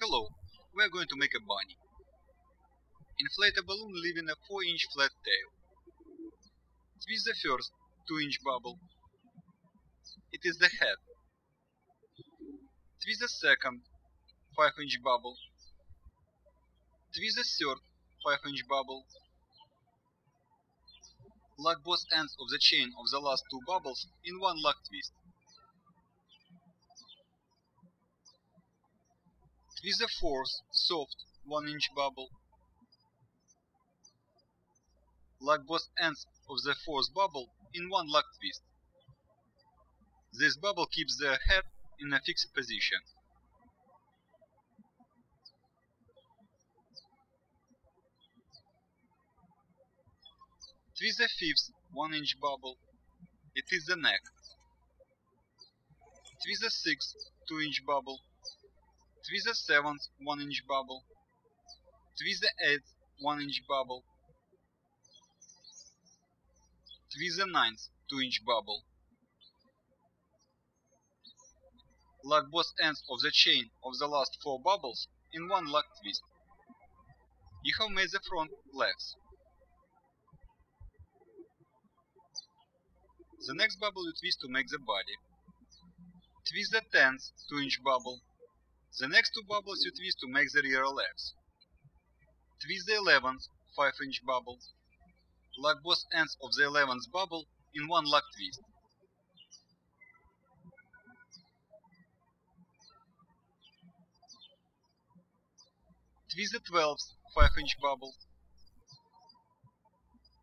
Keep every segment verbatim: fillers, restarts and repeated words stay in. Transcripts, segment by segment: Hello, we are going to make a bunny. Inflate a balloon leaving a four inch flat tail. Twist the first two inch bubble. It is the head. Twist the second five inch bubble. Twist the third five inch bubble. Lock both ends of the chain of the last two bubbles in one lock twist. Twist the fourth soft one inch bubble. Lock both ends of the fourth bubble in one lock twist. This bubble keeps the head in a fixed position. Twist the fifth one inch bubble. It is the neck. Twist the sixth two inch bubble. Twist the seventh one inch bubble. Twist the eighth one inch bubble. Twist the ninth two inch bubble. Lock both ends of the chain of the last four bubbles in one lock twist. You have made the front legs. The next bubble you twist to make the body. Twist the tenth two inch bubble. The next two bubbles you twist to make the rear legs. Twist the eleventh five inch bubble. Lock both ends of the eleventh bubble in one lock twist. Twist the twelfth five inch bubble.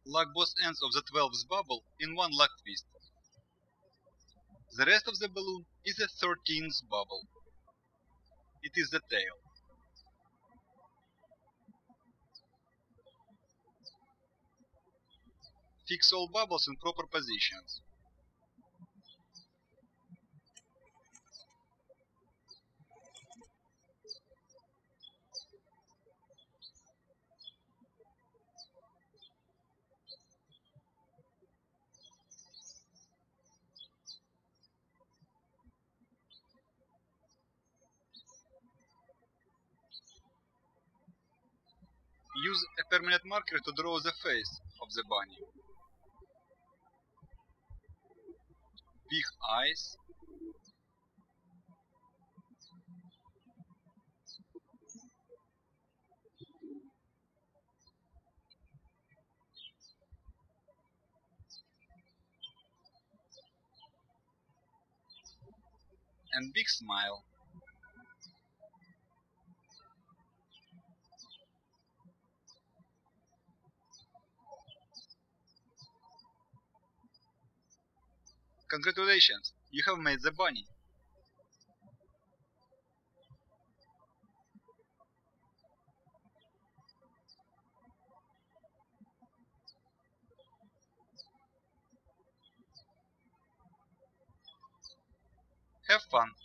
Lock both ends of the twelfth bubble in one lock twist. The rest of the balloon is the thirteenth bubble. It is the tail. Fix all bubbles in proper positions. Use a permanent marker to draw the face of the bunny. Big eyes. And big smile. Congratulations, you have made the bunny. Have fun.